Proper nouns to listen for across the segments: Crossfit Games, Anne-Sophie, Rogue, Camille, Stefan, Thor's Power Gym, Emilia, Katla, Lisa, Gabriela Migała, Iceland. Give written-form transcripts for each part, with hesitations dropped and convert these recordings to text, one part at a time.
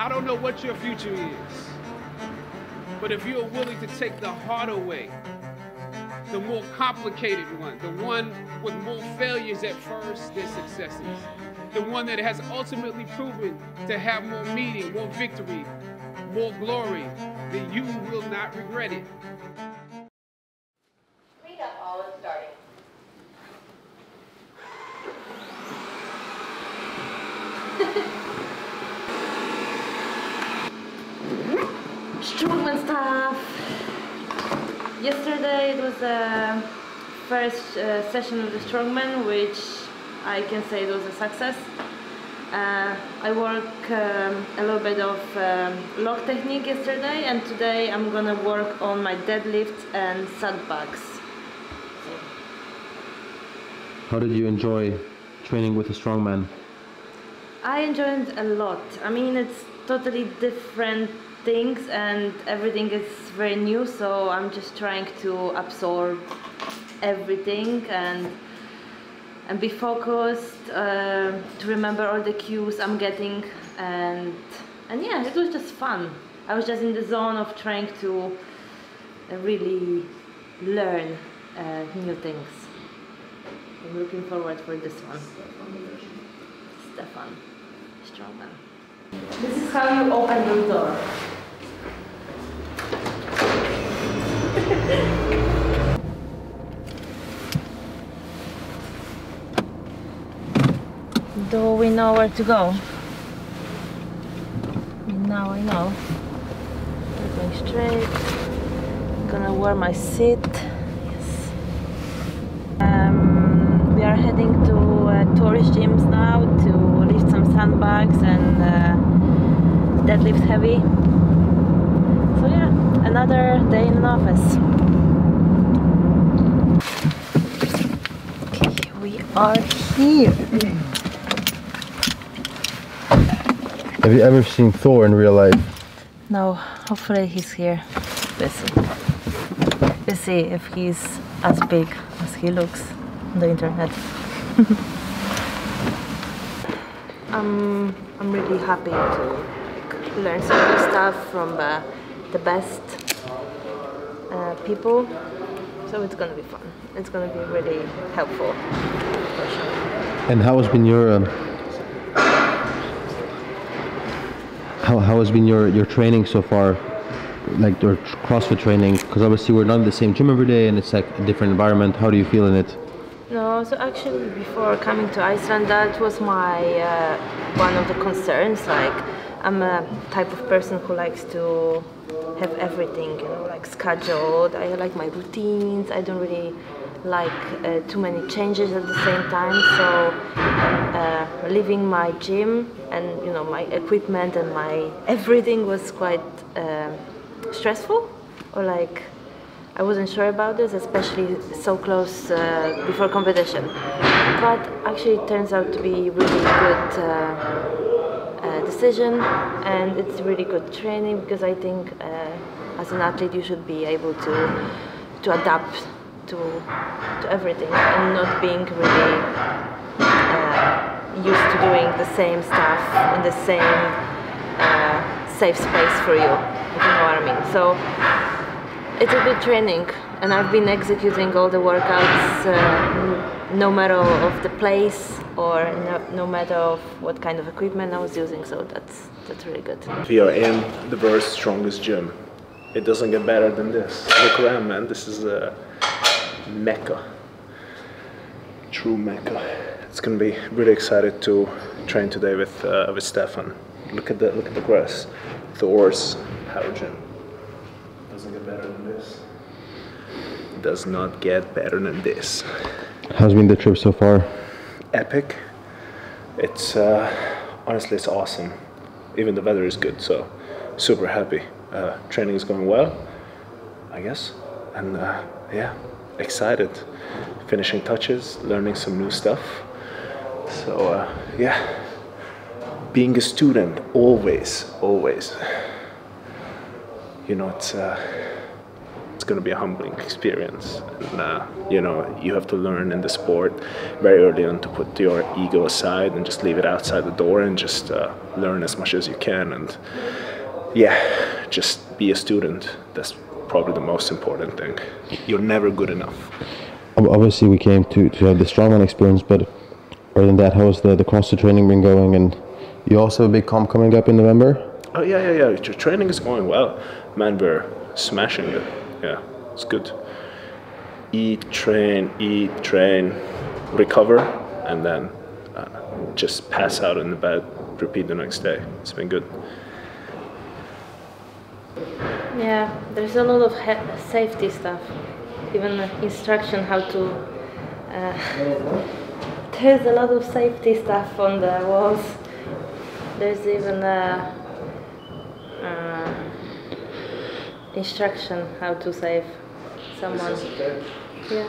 I don't know what your future is, but if you're willing to take the harder way, the more complicated one, the one with more failures at first than successes, the one that has ultimately proven to have more meaning, more victory, more glory, then you will not regret it. Movement stuff. Yesterday it was the first session of the strongman, which I can say it was a success. I worked a little bit of log technique yesterday, and today I'm gonna work on my deadlift and sandbags. How did you enjoy training with a strongman? I enjoyed it a lot. I mean, it's totally different things and everything is very new, so I'm just trying to absorb everything and be focused to remember all the cues I'm getting, and yeah, it was just fun. I was just in the zone of trying to really learn new things. I'm looking forward for this one. Stefan, strongman. This is how you open your door. Do we know where to go? Now I know. We're going straight. I'm gonna wear my seat. Yes. We are heading to tourist gyms now to lift some sandbags and deadlift heavy. So yeah, another day in an office. Okay, we are here. Have you ever seen Thor in real life? No, hopefully he's here. We'll see if he's as big as he looks on the internet. I'm really happy to learn some new stuff from the best people, so it's gonna be fun. It's gonna be really helpful. And how has been your how has been your training so far, like your CrossFit training? Because obviously we're not in the same gym every day, and it's like a different environment. How do you feel in it? No, so actually before coming to Iceland, that was my one of the concerns. Like, I'm a type of person who likes to have everything, you know, like scheduled. I like my routines. I don't really like too many changes at the same time. So leaving my gym and, you know, my equipment and my everything was quite stressful, or like, I wasn't sure about this, especially so close before competition. But actually it turns out to be really good decision, and it's really good training, because I think as an athlete you should be able to adapt to everything and not being really used to doing the same stuff in the same safe space for you, if you know what I mean. So, it's a good training, and I've been executing all the workouts no matter of the place or no matter of what kind of equipment I was using, so that's really good. We are in the world's strongest gym. It doesn't get better than this. Look around, man, this is a mecca. True mecca. It's gonna be really excited to train today with Stefan. Look at the grass. Thor's Power Gym. Doesn't get better than this. Does not get better than this. How's been the trip so far? Epic. It's honestly, it's awesome. Even the weather is good, so super happy. Training is going well, I guess, and yeah, excited. Finishing touches, learning some new stuff. So yeah, being a student, always, always. You know, it's going to be a humbling experience. And, you know, you have to learn in the sport very early on to put your ego aside and just leave it outside the door and just learn as much as you can. And yeah, just be a student. That's probably the most important thing. You're never good enough. Obviously, we came to have the strongman experience, but other than that, how's the CrossFit training been going? And you also have a big comp coming up in November. Oh, yeah. Your training is going well. Man, we're smashing it. Yeah, it's good. Eat, train, recover, and then just pass out in the bed, repeat the next day. It's been good. Yeah, there's a lot of safety stuff. Even instruction how to... there's a lot of safety stuff on the walls. There's even a... instruction how to save someone. Yeah.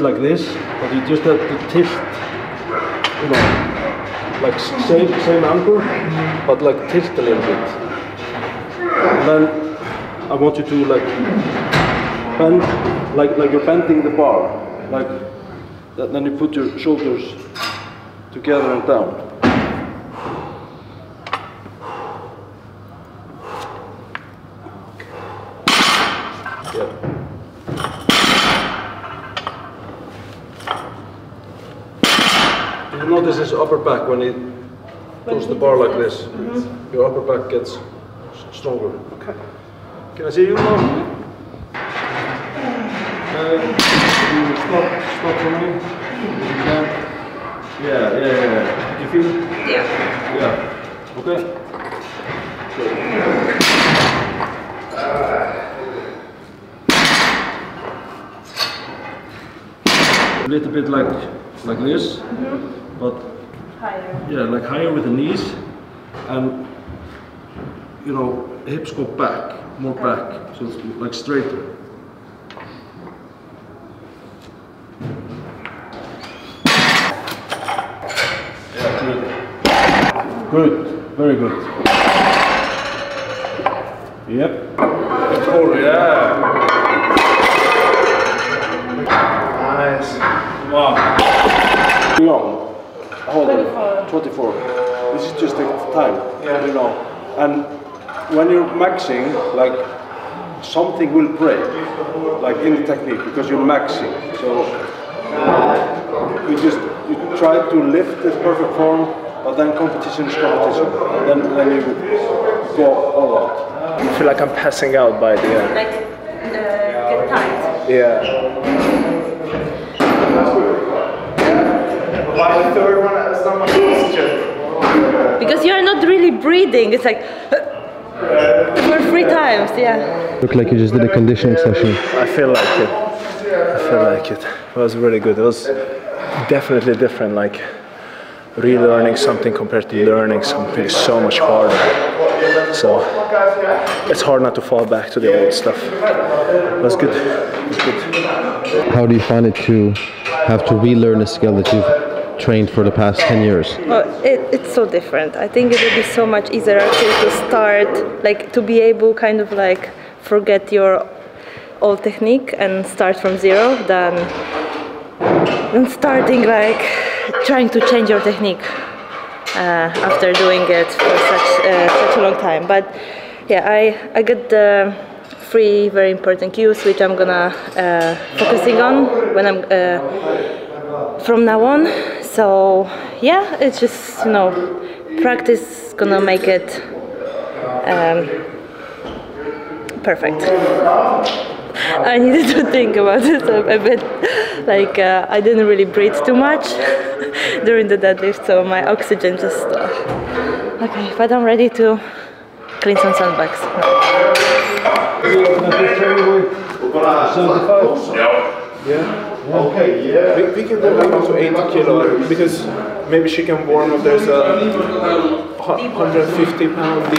Like this, but you just have to tilt, you know, like same anchor, but like tilt a little bit. And then I want you to like bend, like you're bending the bar, like that. Then you put your shoulders together and down. Notice his upper back when he pulls the bar like this. Mm-hmm. Your upper back gets stronger. Okay. Can I see you now? You stop for me. Yeah. You feel it? Yeah. Okay. Good. A little bit like this. Mm-hmm. But higher. Yeah, like higher with the knees, and you know, hips go back, more back, so it's like straighter. Yeah, good, very good. Yep. Oh yeah. Nice. Wow. Long. Hold 24. This is just the time, yeah. You know. And when you're maxing, like something will break, like in the technique, because you're maxing. So you try to lift the perfect form, but then competition is competition. And then you go all out. I feel like I'm passing out by the end. Like get tight. Yeah. By the third one. Because you are not really breathing, it's like for 3 times, yeah. Looked like you just did a conditioning session. I feel like it. It was really good. It was definitely different, like relearning something compared to learning something so much harder. So it's hard not to fall back to the old stuff. It was good. How do you find it to have to relearn a skill that you've trained for the past 10 years? Well, it's so different. I think it would be so much easier actually to start, like to be able kind of like forget your old technique and start from zero than starting like trying to change your technique after doing it for such a long time. But yeah, I get the 3 very important cues which I'm gonna focusing on when I'm from now on. So yeah, it's just, you know, practice is gonna make it perfect. I needed to think about it a bit. Like I didn't really breathe too much during the deadlift, so my oxygen just okay, but I'm ready to clean some sandbags. Yeah. Okay, yeah. We can go down to 80 kilos because maybe she can warm up. There's a 150-pound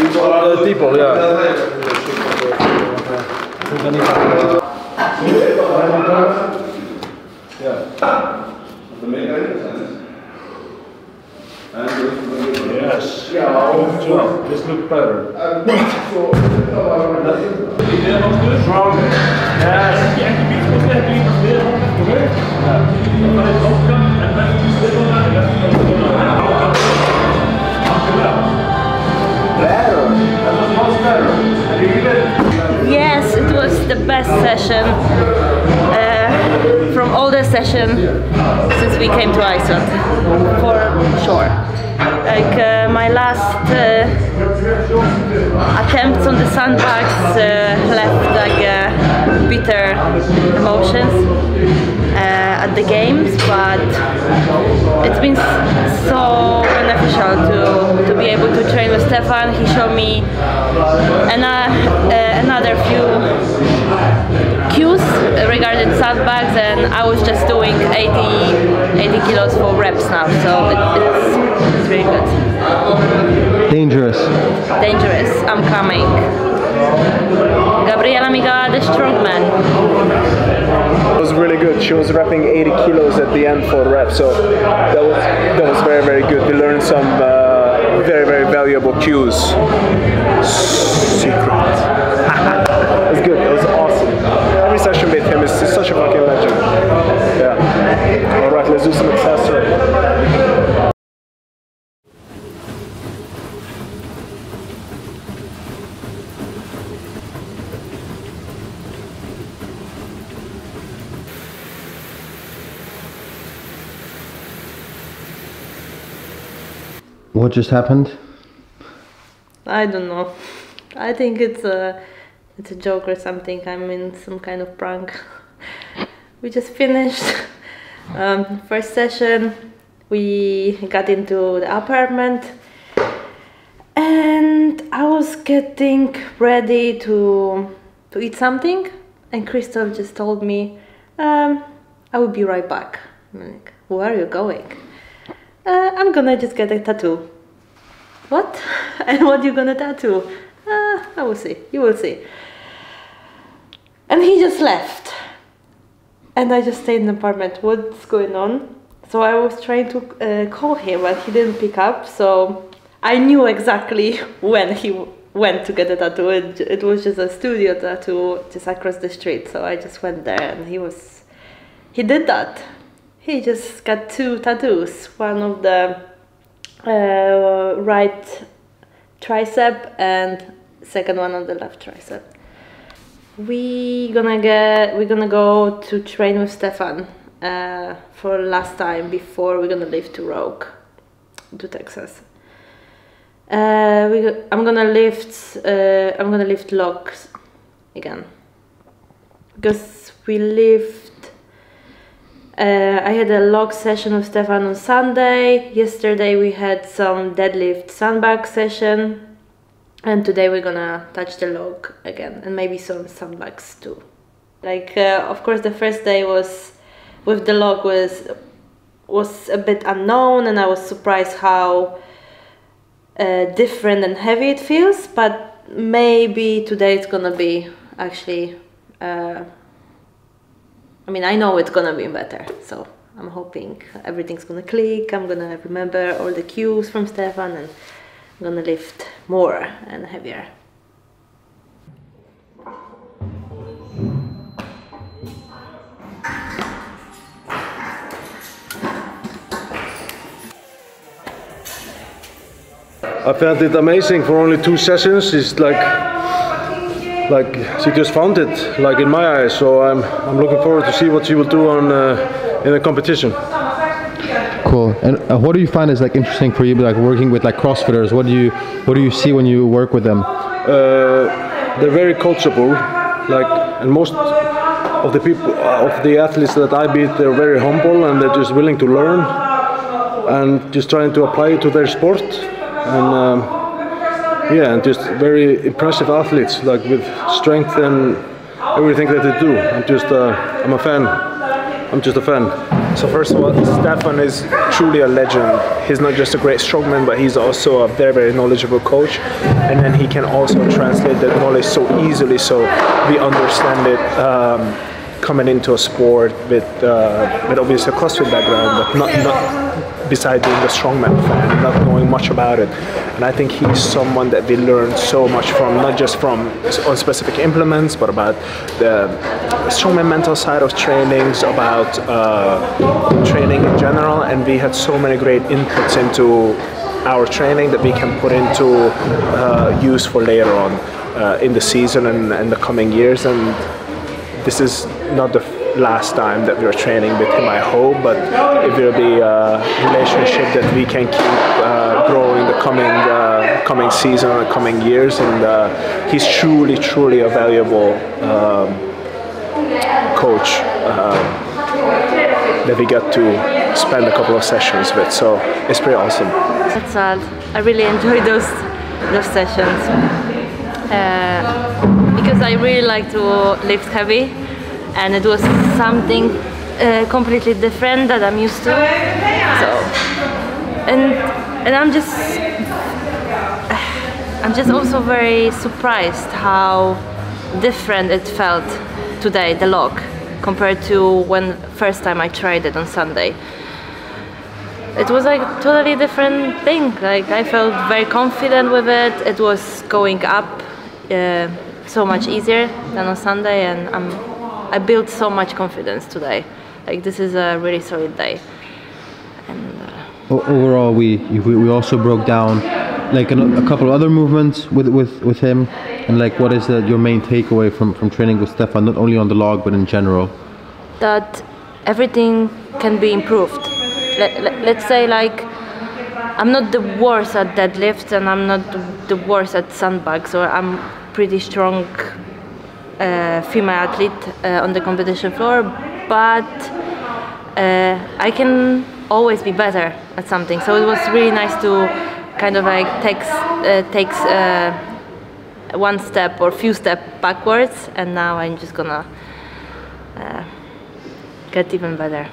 deep ball, yeah. Yes. Yeah. This looks better. Stronger. Yes. Yes, it was the best session from all the sessions since we came to Iceland, for sure. Like my last attempts on the sandbags left like bitter emotions at the games, but it's been so beneficial to be able to train with Stefan. He showed me another few cues regarding sandbags, and I was just doing 80 kilos for reps now, so it's really good. Dangerous. Dangerous. I'm coming. Gabriela Migała, the strongman. It was really good. She was repping 80 kilos at the end for a rep, so that was very, very good. We learned some very, very valuable cues. Secret. It was good. It was awesome. Every session with him is such a fucking legend. Yeah. All right, let's do some accessories. What just happened? I don't know. I think it's a joke or something. I'm in some kind of prank. We just finished first session. We got into the apartment and I was getting ready to eat something, and Christoph just told me I will be right back. I'm like, where are you going? I'm gonna just get a tattoo. What? And what you gonna tattoo? I will see. You will see. And he just left. And I just stayed in the apartment. What's going on? So I was trying to call him, but he didn't pick up. So I knew exactly when he went to get a tattoo. It was just a studio tattoo just across the street. So I just went there, and he did that. He just got two tattoos, one of the right tricep and second one on the left tricep. We're gonna go to train with Stefan for last time before we're gonna leave to Rogue, to Texas. I'm gonna lift logs again because we live. I had a log session with Stefan on Sunday. Yesterday we had some deadlift sandbag session, and today we're gonna touch the log again and maybe some sandbags too. Like of course the first day was with the log was a bit unknown, and I was surprised how different and heavy it feels, but maybe today it's gonna be actually I mean, I know it's gonna be better, so I'm hoping everything's gonna click. I'm gonna remember all the cues from Stefan, and I'm gonna lift more and heavier. I found it amazing for only 2 sessions. It's like she just found it, like in my eyes, so I'm looking forward to see what she will do on in the competition. Cool. And what do you find is like interesting for you, like working with like CrossFitters? What do you see when you work with them? They're very coachable, like, and most of the people, of the athletes that I beat, they're very humble and they're just willing to learn and just trying to apply it to their sport. And yeah, and just very impressive athletes, like with strength and everything that they do. I'm a fan. I'm just a fan. So first of all, Stefan is truly a legend. He's not just a great strongman, but he's also a very, very knowledgeable coach. And then he can also translate that knowledge so easily, so we understand it coming into a sport with obviously a CrossFit background, but not besides being a strongman fan, not knowing much about it. And I think he's someone that we learn so much from, not just from on specific implements, but about the strongman mental side of trainings, about training in general. And we had so many great inputs into our training that we can put into use for later on in the season and the coming years. And this is not the last time that we're training with him, I hope, but it will be a relationship that we can keep growing the coming season and the coming years. And he's truly, truly a valuable coach that we got to spend a couple of sessions with, so it's pretty awesome. That's all. I really enjoy those sessions because I really like to lift heavy. And it was something completely different that I'm used to. So, and I'm just also very surprised how different it felt today, the log, compared to when first time I tried it on Sunday. It was like a totally different thing. Like, I felt very confident with it. It was going up so much easier than on Sunday, and I built so much confidence today. Like, this is a really solid day. And overall, we also broke down like a couple of other movements with him. And like, what is your main takeaway from training with Stefan, not only on the log but in general? That everything can be improved. Let's say, like, I'm not the worst at deadlifts and I'm not the worst at sandbags, or I'm pretty strong female athlete on the competition floor, but I can always be better at something. So it was really nice to kind of like takes one step or few steps backwards, and now I'm just gonna get even better.